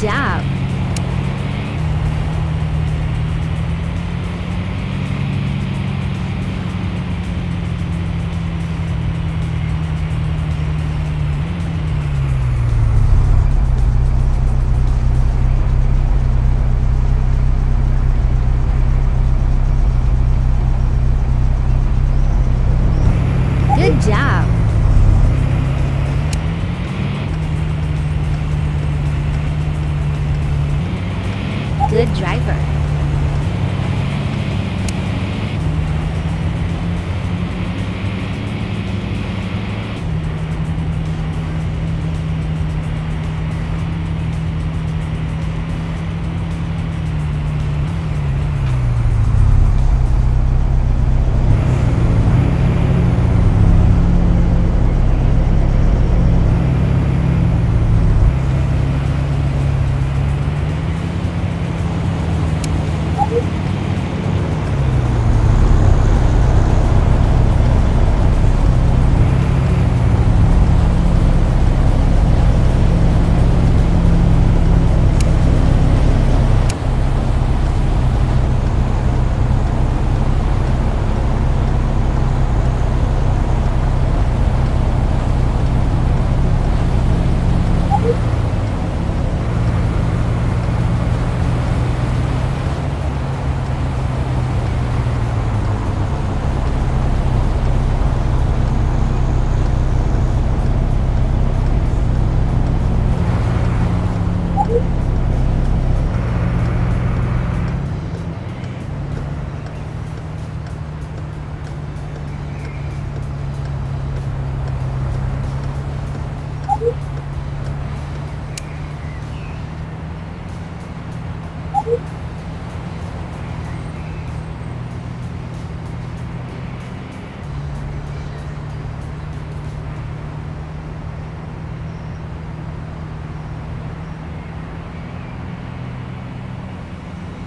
job. Good job. Good driver.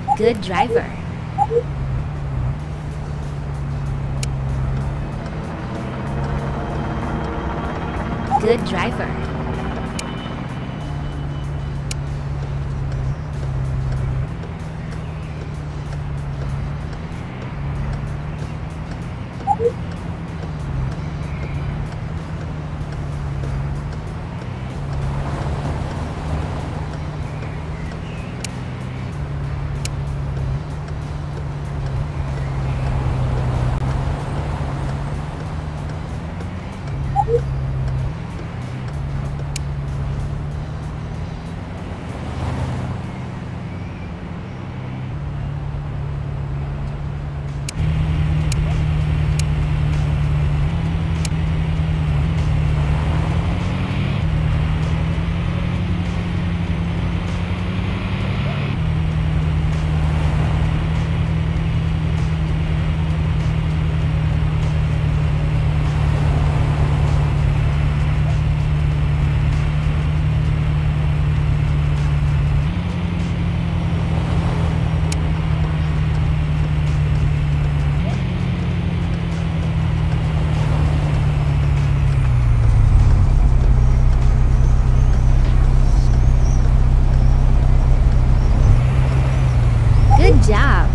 Good driver. Good driver. Job.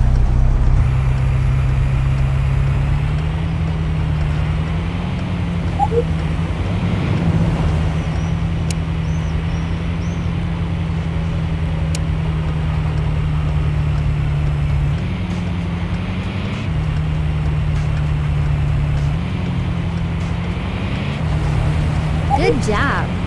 Good job.